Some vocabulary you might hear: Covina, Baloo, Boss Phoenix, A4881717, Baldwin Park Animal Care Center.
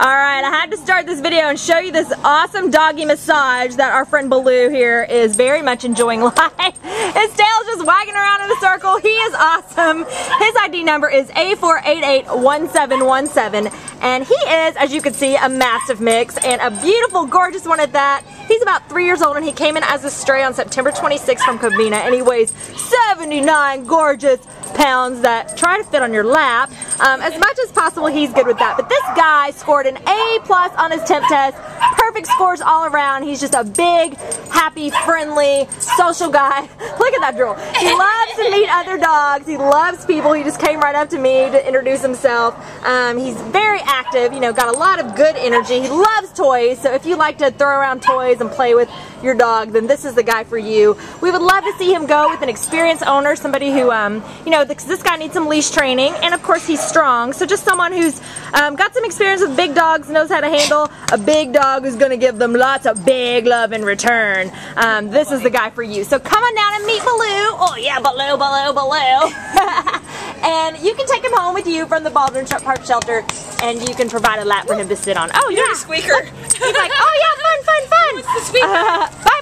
Alright, I had to start this video and show you this awesome doggy massage that our friend Baloo here is very much enjoying life. His tail's just wagging around in a circle. He is awesome. His ID number is A4881717, and he is, as you can see, a massive mix and a beautiful, gorgeous one at that. He's about 3 years old, and he came in as a stray on September 26th from Covina, and he weighs 79 gorgeous pounds that try to fit on your lap. As much as possible, he's good with that. But this guy scored an A+ on his temp test. Perfect scores all around. He's just a big, happy, friendly, social guy. Look at that drool. He loves to meet other dogs. He loves people. He just came right up to me to introduce himself. He's very active, you know, got a lot of good energy. He loves toys, so if you like to throw around toys and play with your dog, then this is the guy for you. We would love to see him go with an experienced owner, somebody who, you know, this guy needs some leash training, and of course he's strong, so just someone who's got some experience with big dogs, knows how to handle a big dog who's going to give them lots of big love in return. This is the guy for you. So come on down and meet Baloo. Oh yeah, Baloo, Baloo, Baloo. And you can take him home with you from the Baldwin Park shelter, and you can provide a lap for him to sit on. Oh, you're a squeaker. He's like, oh yeah, fun, fun, fun. What's the squeaker? Bye.